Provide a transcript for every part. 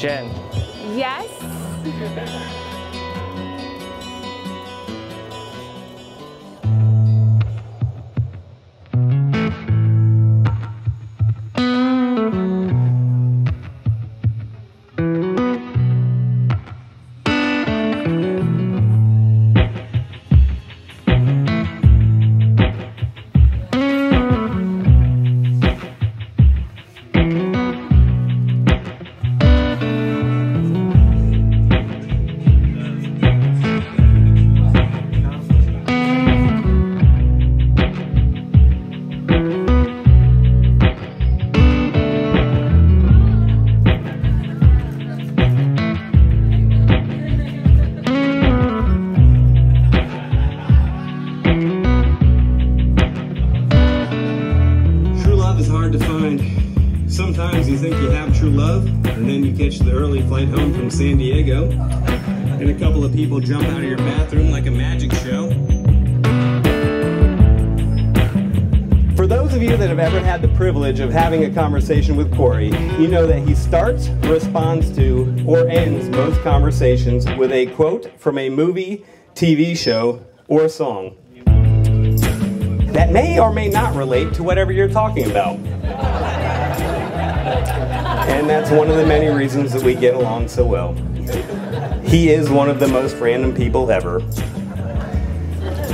Jen. Yes? Sometimes you think you have true love, and then you catch the early flight home from San Diego, and a couple of people jump out of your bathroom like a magic show. For those of you that have ever had the privilege of having a conversation with Corey, you know that he starts, responds to, or ends most conversations with a quote from a movie, TV show, or a song that may or may not relate to whatever you're talking about. And that's one of the many reasons that we get along so well. He is one of the most random people ever.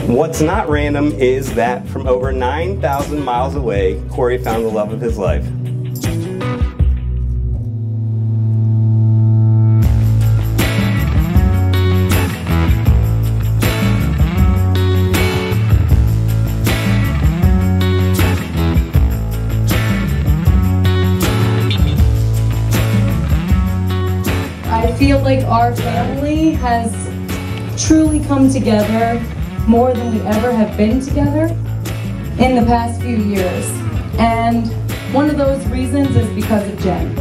What's not random is that from over 9,000 miles away, Corey found the love of his life. I feel like our family has truly come together more than we ever have been together in the past few years. And one of those reasons is because of Jen.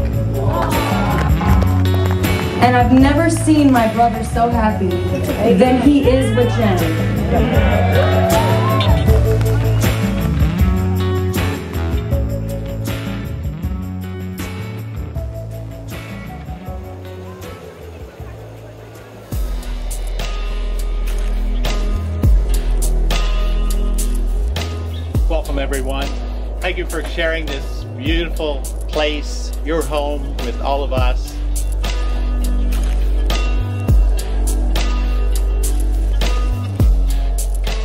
And I've never seen my brother so happy than he is with Jen. Welcome everyone. Thank you for sharing this beautiful place, your home, with all of us.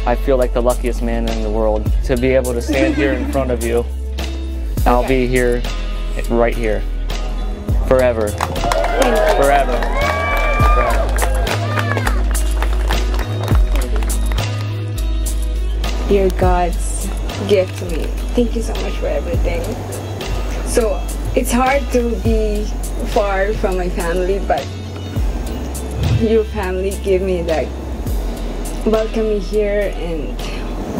I feel like the luckiest man in the world to be able to stand here in front of you. I'll be here, right here, forever, forever. You're God's gift to me. Thank you so much for everything. So it's hard to be far from my family, but your family gave me that, welcome me here, and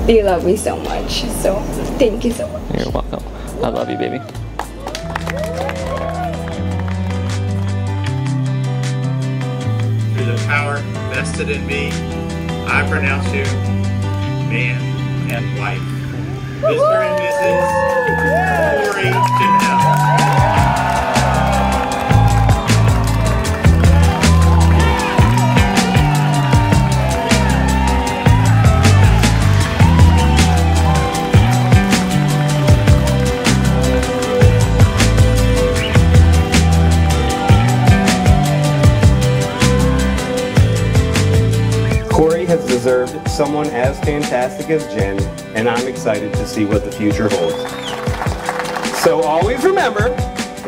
they love me so much. So thank you so much. You're welcome. I love you, baby. Through the power vested in me, I pronounce you man and wife. Mr. and Mrs. Corey Janelle. Corey has deserved someone as fantastic as Jen, and I'm excited to see what the future holds. So always remember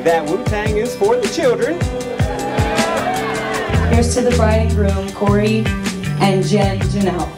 that Wu-Tang is for the children. Here's to the bride and groom, Corey and Jen Janelle.